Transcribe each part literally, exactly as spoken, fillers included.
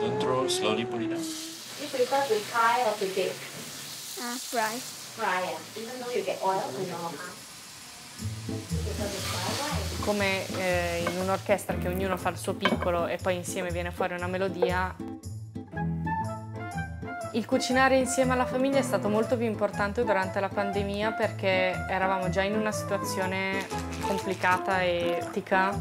Don't throw, slowly put it down. You prefer to fry or to bake? Uh, fry. Fry, yeah. Even though you get oil in your mouth. Come eh, in un'orchestra che ognuno fa il suo piccolo e poi insieme viene fuori una melodia. Il cucinare insieme alla famiglia è stato molto più importante durante la pandemia perché eravamo già in una situazione complicata e etica,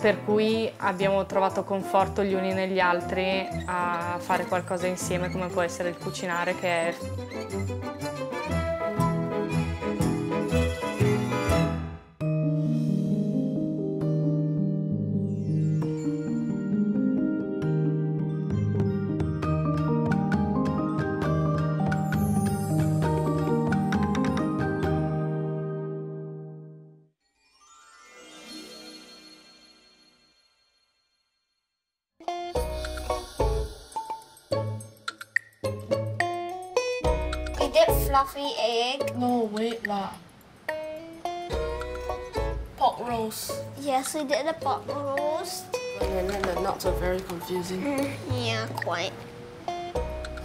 per cui abbiamo trovato conforto gli uni negli altri a fare qualcosa insieme come può essere il cucinare che è... Fluffy egg. No, wait lah. Pork roast. Yes, we did the pork roast. And then the nuts are very confusing. Mm, yeah, quite.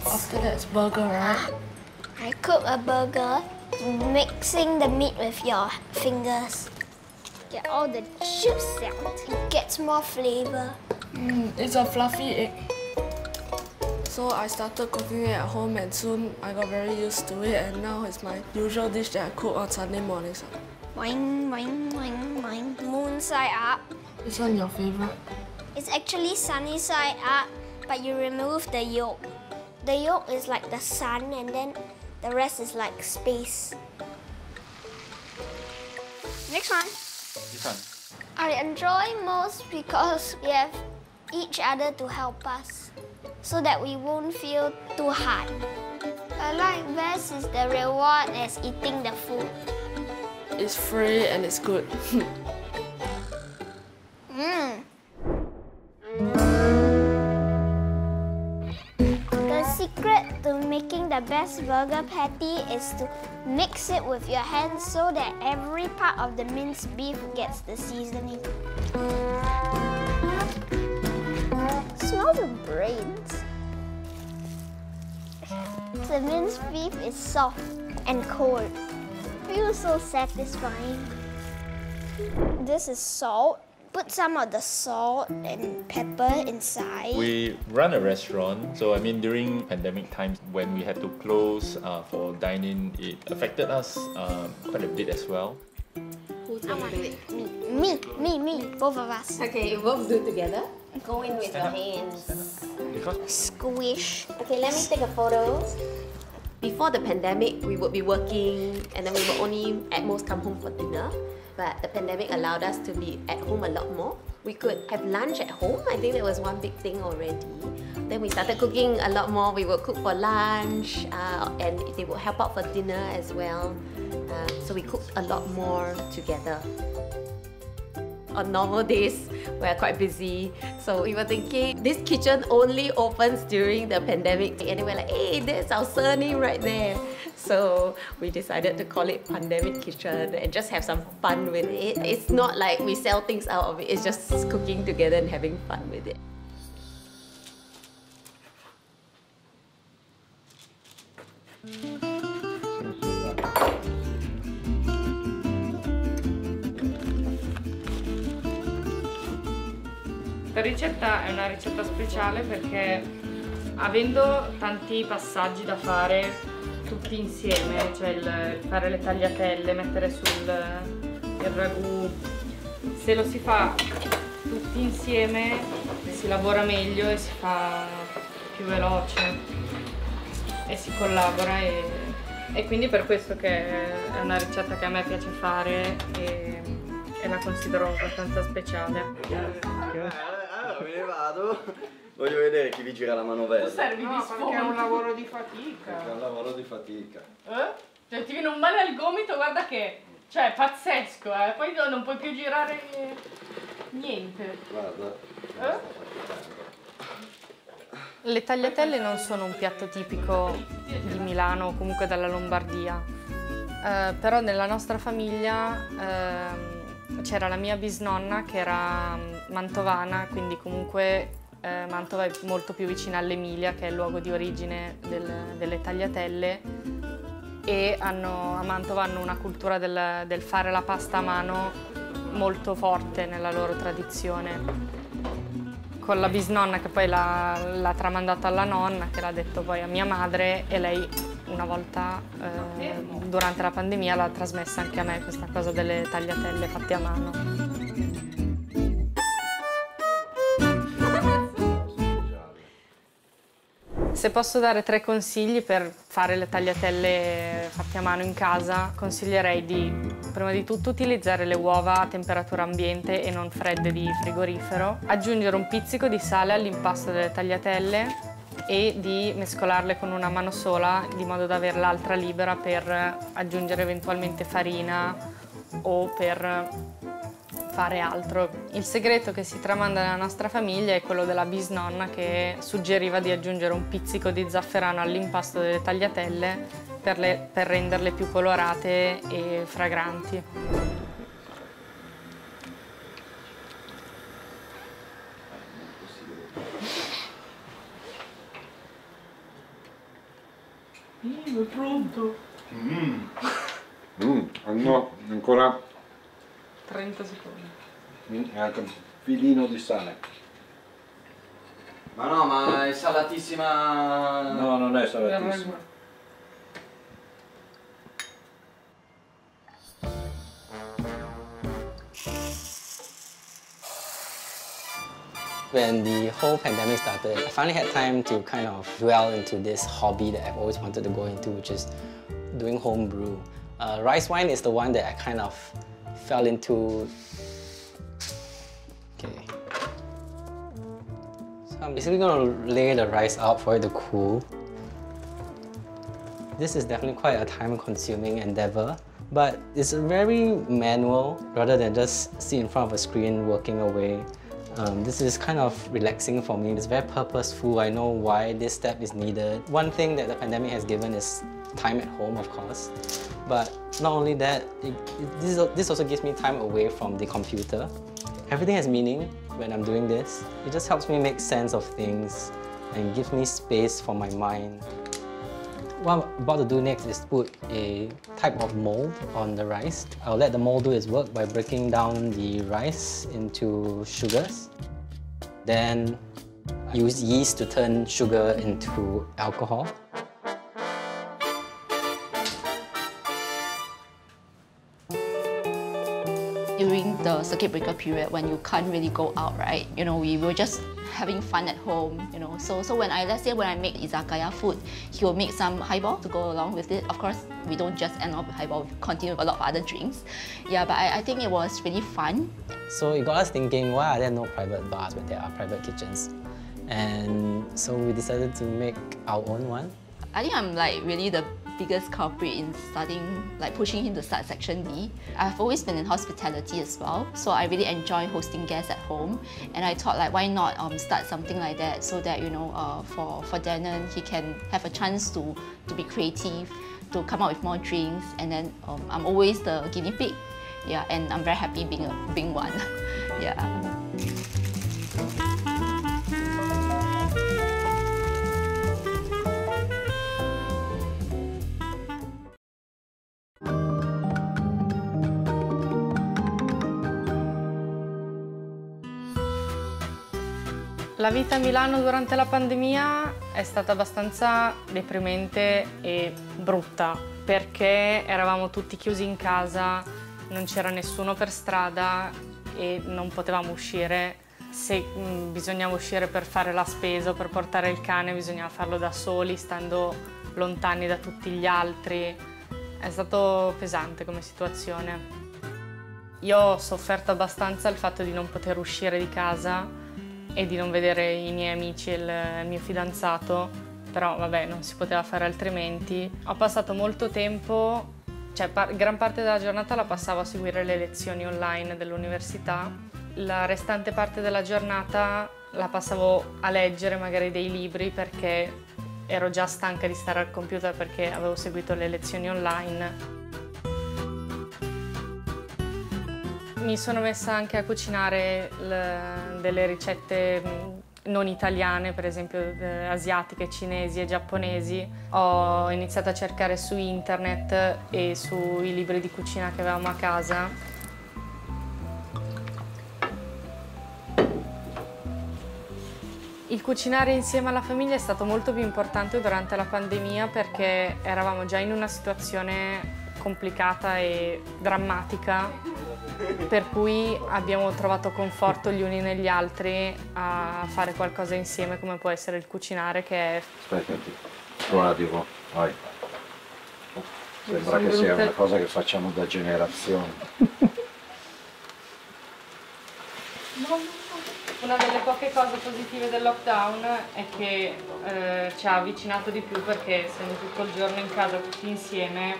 After that, it's burger, right? I cook a burger, mixing the meat with your fingers. Get all the juice out. It gets more flavour. Mm, it's a fluffy egg. So I started cooking it at home and soon I got very used to it and now it's my usual dish that I cook on Sunday mornings. Wine, wine, wine, wine. Moon side up. This one your favourite? It's actually sunny side up, but you remove the yolk. The yolk is like the sun and then the rest is like space. Next one. This one. I enjoy most because we have each other to help us, so that we won't feel too hard. I like best is the reward as eating the food. It's free and it's good. mm. The secret to making the best burger patty is to mix it with your hands so that every part of the minced beef gets the seasoning. Smell the brains. The minced beef is soft and cold. Feels so satisfying. This is salt. Put some of the salt and pepper inside. We run a restaurant, so I mean during pandemic times when we had to close uh, for dining, it affected us uh, quite a bit as well. Who's I want it? Me, me, me, me, both of us. Okay, you both do it together. Go in with your hands. Squish. Okay, let me take a photo. Before the pandemic, we would be working and then we would only at most come home for dinner. But the pandemic allowed us to be at home a lot more. We could have lunch at home. I think that was one big thing already. Then we started cooking a lot more. We would cook for lunch uh, and they would help out for dinner as well. Uh, so we cooked a lot more together. On normal days, we're quite busy. So we were thinking, this kitchen only opens during the pandemic. And they were like, hey, that's our surname right there. So we decided to call it Pandemic Kitchen and just have some fun with it. It's not like we sell things out of it. It's just cooking together and having fun with it. La ricetta è una ricetta speciale perché avendo tanti passaggi da fare tutti insieme, cioè il fare le tagliatelle, mettere sul il ragù, se lo si fa tutti insieme si lavora meglio e si fa più veloce e si collabora e, e quindi per questo che è una ricetta che a me piace fare e, e la considero abbastanza speciale. Me ne vado, voglio vedere chi vi gira la manovella. Tu servi no, di sfondo. Perché è un lavoro di fatica. Perché è un lavoro di fatica. Eh? Cioè ti viene un male al gomito, guarda che... Cioè, è pazzesco, eh? Poi no, non puoi più girare niente. Guarda. Eh? Le tagliatelle non sono un piatto tipico di Milano o comunque dalla Lombardia. Eh, però nella nostra famiglia... Eh, c'era la mia bisnonna che era mantovana, quindi comunque eh, Mantova è molto più vicina all'Emilia, che è il luogo di origine del, delle tagliatelle, e hanno, a Mantova hanno una cultura del, del fare la pasta a mano molto forte nella loro tradizione. Con la bisnonna che poi l'ha tramandata alla nonna, che l'ha detto poi a mia madre, e lei una volta eh, durante la pandemia l'ha trasmessa anche a me questa cosa delle tagliatelle fatte a mano. Se posso dare tre consigli per fare le tagliatelle fatte a mano in casa, consiglierei di prima di tutto utilizzare le uova a temperatura ambiente e non fredde di frigorifero, aggiungere un pizzico di sale all'impasto delle tagliatelle e di mescolarle con una mano sola, di modo da avere l'altra libera per aggiungere eventualmente farina o per fare altro. Il segreto che si tramanda nella nostra famiglia è quello della bisnonna, che suggeriva di aggiungere un pizzico di zafferano all'impasto delle tagliatelle Per, le, per renderle più colorate e fragranti. Mm, è pronto! Mm. Mm, no, ancora trenta secondi. Mm, anche un filino di sale. Ma no, ma è salatissima! No, non è salatissima. When the whole pandemic started, I finally had time to kind of dwell into this hobby that I've always wanted to go into, which is doing home brew. Uh, rice wine is the one that I kind of fell into. Okay. So I'm basically gonna lay the rice out for it to cool. This is definitely quite a time-consuming endeavor, but it's very manual rather than just sit in front of a screen working away. Um, this is kind of relaxing for me. It's very purposeful. I know why this step is needed. One thing that the pandemic has given is time at home, of course. But not only that, it, it, this, this also gives me time away from the computer. Everything has meaning when I'm doing this. It just helps me make sense of things and gives me space for my mind. What I'm about to do next is put a type of mold on the rice. I'll let the mold do its work by breaking down the rice into sugars. Then use yeast to turn sugar into alcohol. During the circuit breaker period, when you can't really go out, right? You know, we were just having fun at home, you know. So, so when I, let's say when I make izakaya food, he will make some highball to go along with it. Of course, we don't just end up with highball, we continue with a lot of other drinks. Yeah, but I, I think it was really fun. So it got us thinking, why are there no private bars when there are private kitchens? And so we decided to make our own one. I think I'm like really the biggest culprit in starting, like pushing him to start Section D. I've always been in hospitality as well, so I really enjoy hosting guests at home, and I thought like why not um, start something like that so that, you know, uh, for, for Denon, he can have a chance to, to be creative, to come up with more drinks, and then um, I'm always the guinea pig, yeah, and I'm very happy being, a, being one, yeah. La vita a Milano durante la pandemia è stata abbastanza deprimente e brutta, perché eravamo tutti chiusi in casa, non c'era nessuno per strada e non potevamo uscire. Se bisognava uscire per fare la spesa o per portare il cane, bisognava farlo da soli, stando lontani da tutti gli altri. È stato pesante come situazione. Io ho sofferto abbastanza il fatto di non poter uscire di casa e di non vedere i miei amici e il mio fidanzato, però vabbè, non si poteva fare altrimenti. Ho passato molto tempo, cioè par- gran parte della giornata la passavo a seguire le lezioni online dell'università, la restante parte della giornata la passavo a leggere magari dei libri, perché ero già stanca di stare al computer perché avevo seguito le lezioni online. Mi sono messa anche a cucinare le, delle ricette non italiane, per esempio asiatiche, cinesi e giapponesi, ho iniziato a cercare su internet e sui libri di cucina che avevamo a casa. Il cucinare insieme alla famiglia è stato molto più importante durante la pandemia perché eravamo già in una situazione complicata e drammatica, per cui abbiamo trovato conforto gli uni negli altri a fare qualcosa insieme, come può essere il cucinare, che è... Aspetta, un attimo, vai. Sembra che sia una cosa che facciamo da generazioni. Una delle poche cose positive del lockdown è che eh, ci ha avvicinato di più, perché essendo tutto il giorno in casa tutti insieme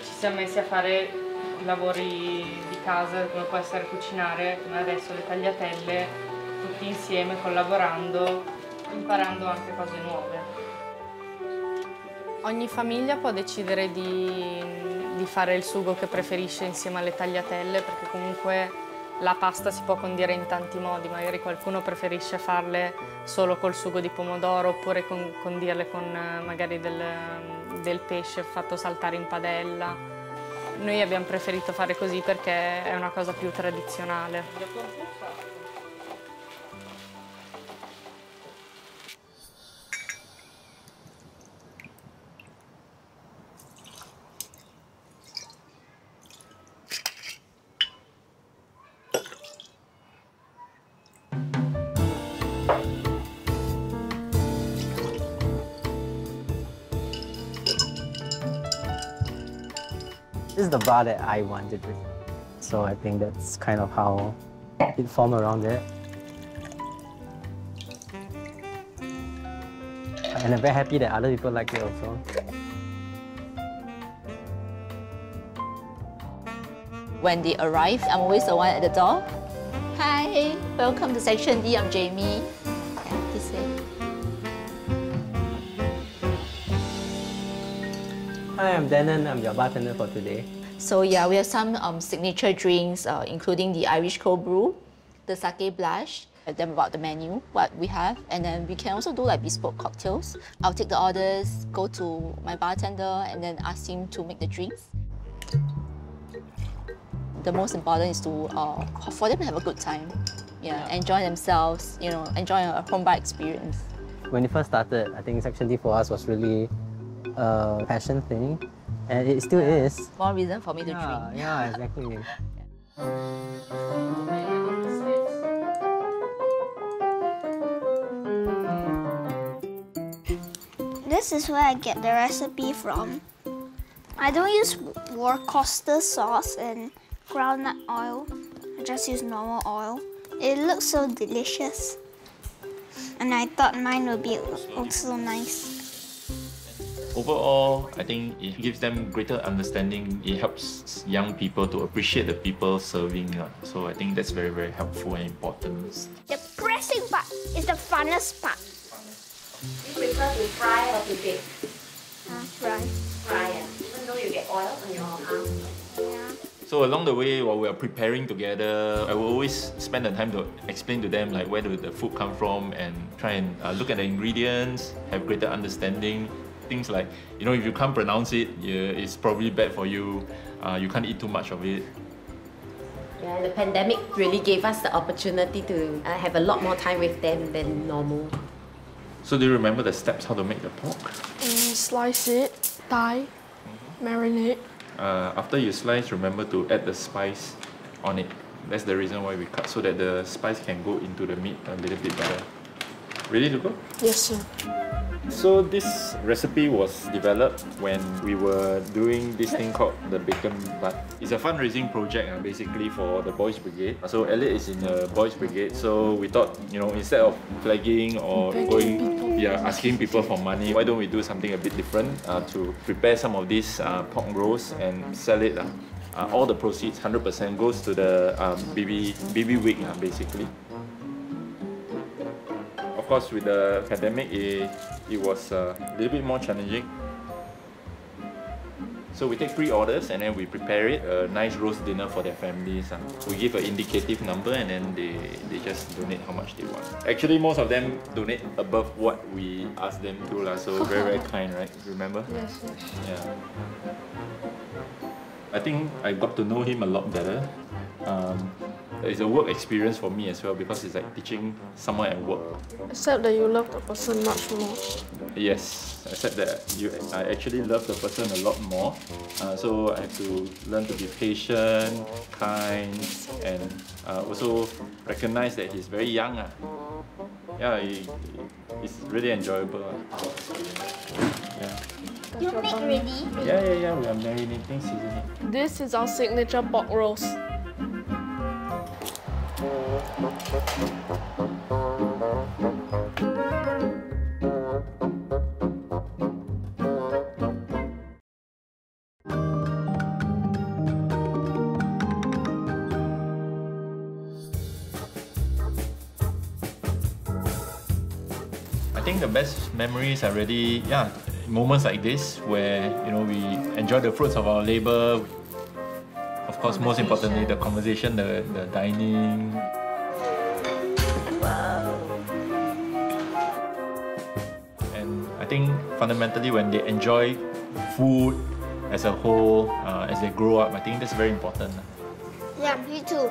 ci siamo messi a fare lavori di casa, come può essere cucinare, come adesso le tagliatelle, tutti insieme, collaborando, imparando anche cose nuove. Ogni famiglia può decidere di, di fare il sugo che preferisce insieme alle tagliatelle, perché comunque la pasta si può condire in tanti modi, magari qualcuno preferisce farle solo col sugo di pomodoro, oppure con, condirle con magari del, del pesce fatto saltare in padella. Noi abbiamo preferito fare così perché è una cosa più tradizionale. This is the bar that I wanted with. So I think that's kind of how it formed around there. And I'm very happy that other people like it also. When they arrive, I'm always the one at the door. Hi, welcome to Section D, I'm Jamie. Yeah, this way. Hi, I'm Denon, I'm your bartender for today. So yeah, we have some um, signature drinks, uh, including the Irish Cold Brew, the sake blush, tell them about the menu, what we have, and then we can also do like bespoke cocktails. I'll take the orders, go to my bartender, and then ask him to make the drinks. The most important is to uh, for them to have a good time, yeah, yeah, enjoy themselves, you know, enjoy a home bar experience. When it first started, I think Section D for us was really Uh, passion thing, and it still yeah. is. More reason for me to yeah, drink. Yeah, exactly. This is where I get the recipe from. I don't use Worcester sauce and groundnut oil. I just use normal oil. It looks so delicious, and I thought mine would be also nice. Overall, I think it gives them greater understanding. It helps young people to appreciate the people serving. So I think that's very, very helpful and important. The pressing part is the funnest part. Do you prefer to fry or to bake? Uh, fry. Fry, yeah. Even though you get oil on your arm. Yeah. So along the way, while we are preparing together, I will always spend the time to explain to them like where did the food come from, and try and uh, look at the ingredients, have greater understanding. Things like, you know, if you can't pronounce it, yeah, it's probably bad for you. Uh, you can't eat too much of it. Yeah, the pandemic really gave us the opportunity to uh, have a lot more time with them than normal. So do you remember the steps how to make the pork? Mm, slice it, tie, mm-hmm. marinate. Uh, after you slice, remember to add the spice on it. That's the reason why we cut, so that the spice can go into the meat a little bit better. Ready to go? Yes, sir. So this recipe was developed when we were doing this thing called the bacon bud. It's a fundraising project basically for the Boys Brigade. So Elliot is in the Boys Brigade, so we thought, you know, instead of flagging or going, yeah, asking people for money, why don't we do something a bit different uh, to prepare some of these uh, pork roast and sell it. Uh. Uh, all the proceeds, one hundred percent, goes to the um, B B, B B Week uh, basically. Of course, with the pandemic, it, it was a little bit more challenging. So we take pre-orders and then we prepare it, a nice roast dinner for their families. We give an indicative number and then they, they just donate how much they want. Actually, most of them donate above what we ask them to, so very, very kind, right? Remember? Yes, yes. Yeah. I think I got to know him a lot better. Um, It's a work experience for me as well because it's like teaching someone at work. Except that you love the person much more. Yes, except that you, I actually love the person a lot more. Uh, so I have to learn to be patient, kind, and uh, also recognize that he's very young. Uh. Yeah, he, it's really enjoyable. Uh. Yeah. You make ready? Yeah, yeah, yeah. We are marinating, seasoning. This is our signature pork roast. I think the best memories are really, yeah, moments like this where, you know, we enjoy the fruits of our labor. Of course, most importantly, the conversation, the, the dining. Wow. And I think fundamentally when they enjoy food as a whole, uh, as they grow up, I think that's very important. Yeah, me too.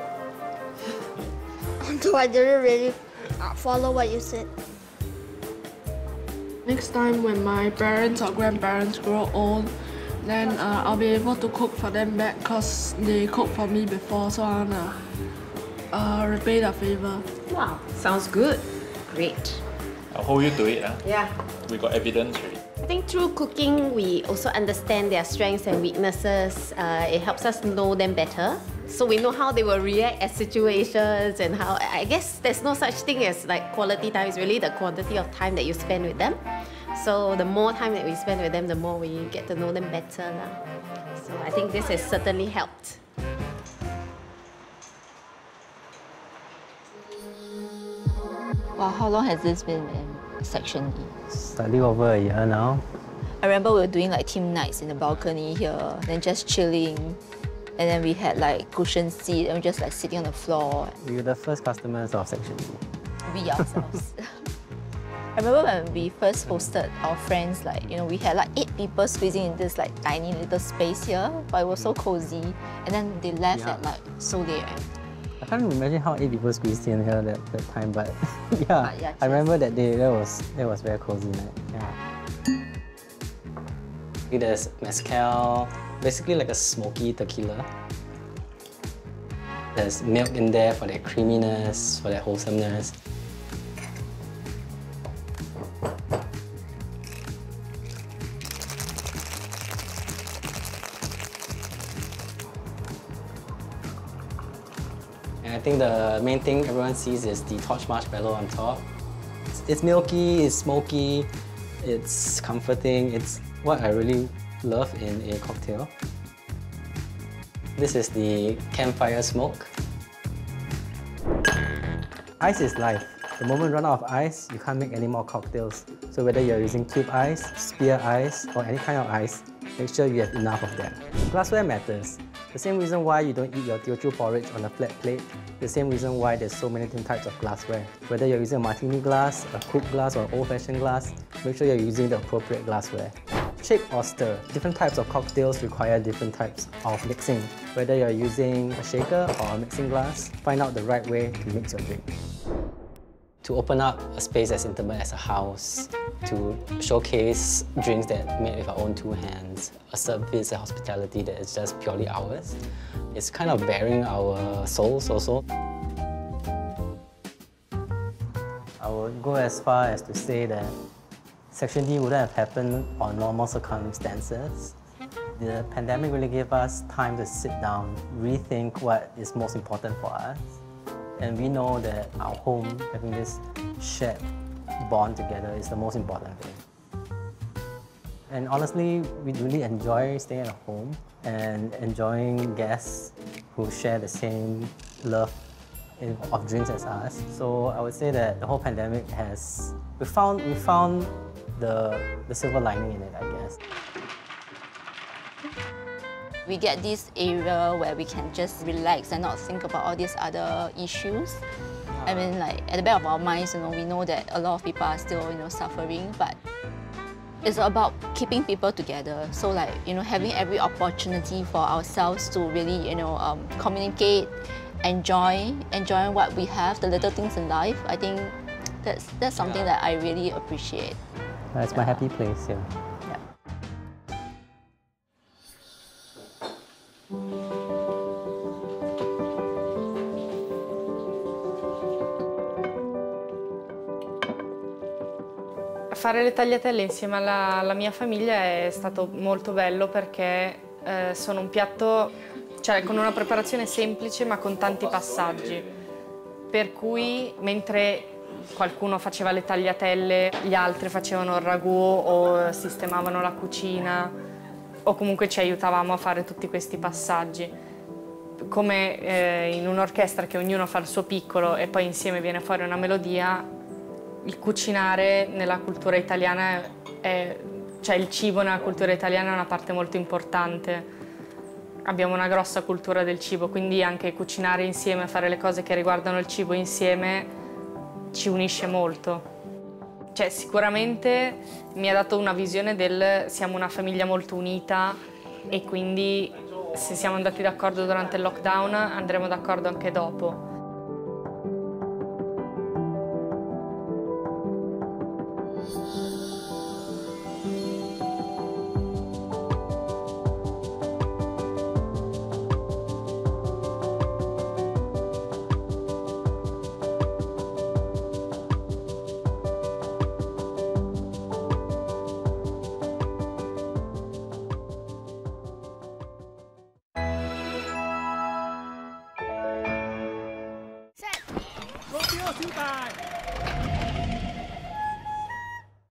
Although I didn't really follow what you said. Next time when my parents or grandparents grow old, then uh, I'll be able to cook for them back because they cooked for me before, so I want to uh, repay the favour. Wow, sounds good. Great. I'll hold you to it. Huh? Yeah. We got evidence already. I think through cooking, we also understand their strengths and weaknesses. Uh, it helps us know them better. So we know how they will react at situations and how... I guess there's no such thing as like quality time. It's really the quantity of time that you spend with them. So the more time that we spend with them, the more we get to know them better. Lah. So I think this has certainly helped. Wow, how long has this been in Section E? Slightly over a year now. I remember we were doing like team nights in the balcony here, then just chilling. And then we had like cushion seat and we just like sitting on the floor. We were the first customers of Section E. We ourselves. I remember when we first hosted our friends, like, you know, we had like eight people squeezing in this like tiny little space here, but it was so cozy. And then they left yeah. at like so late. I can't imagine how eight people squeezed in here that, that time, but yeah, but yeah I remember that day. That was that was very cozy night. Yeah. There's mezcal, basically like a smoky tequila. There's milk in there for that creaminess, for that wholesomeness. I think the main thing everyone sees is the torch marshmallow on top. It's, it's milky, it's smoky, it's comforting. It's what I really love in a cocktail. This is the campfire smoke. Ice is life. The moment you run out of ice, you can't make any more cocktails. So whether you're using cube ice, spear ice, or any kind of ice, make sure you have enough of that. Glassware matters. The same reason why you don't eat your Teochew porridge on a flat plate, the same reason why there's so many different types of glassware. Whether you're using a martini glass, a coupe glass, or an old-fashioned glass, make sure you're using the appropriate glassware. Shake or stir. Different types of cocktails require different types of mixing. Whether you're using a shaker or a mixing glass, find out the right way to mix your drink. To open up a space as intimate as a house, to showcase drinks that are made with our own two hands, a service, a hospitality that is just purely ours. It's kind of bearing our souls also. I would go as far as to say that Section D wouldn't have happened on normal circumstances. The pandemic really gave us time to sit down, rethink what is most important for us. And we know that our home, having this shared bond together, is the most important thing. And honestly, we really enjoy staying at home and enjoying guests who share the same love of drinks as us. So I would say that the whole pandemic has... We found, we found the, the silver lining in it, I guess. we get this area where we can just relax and not think about all these other issues. I mean, like, at the back of our minds, you know, we know that a lot of people are still, you know, suffering, but it's about keeping people together. So, like, you know, having every opportunity for ourselves to really, you know, um, communicate, enjoy, enjoy what we have, the little things in life. I think that's, that's something that I really appreciate. That's my happy place, yeah. Fare le tagliatelle insieme alla, alla mia famiglia è stato molto bello perché eh, sono un piatto, cioè con una preparazione semplice ma con tanti passaggi. Per cui mentre qualcuno faceva le tagliatelle, gli altri facevano il ragù o sistemavano la cucina o comunque ci aiutavamo a fare tutti questi passaggi. Come eh, in un'orchestra che ognuno fa il suo piccolo e poi insieme viene fuori una melodia, il cucinare nella cultura italiana, è, cioè il cibo nella cultura italiana è una parte molto importante. Abbiamo una grossa cultura del cibo, quindi anche cucinare insieme, fare le cose che riguardano il cibo insieme ci unisce molto. Cioè sicuramente mi ha dato una visione del siamo una famiglia molto unita e quindi se siamo andati d'accordo durante il lockdown andremo d'accordo anche dopo. Two bags.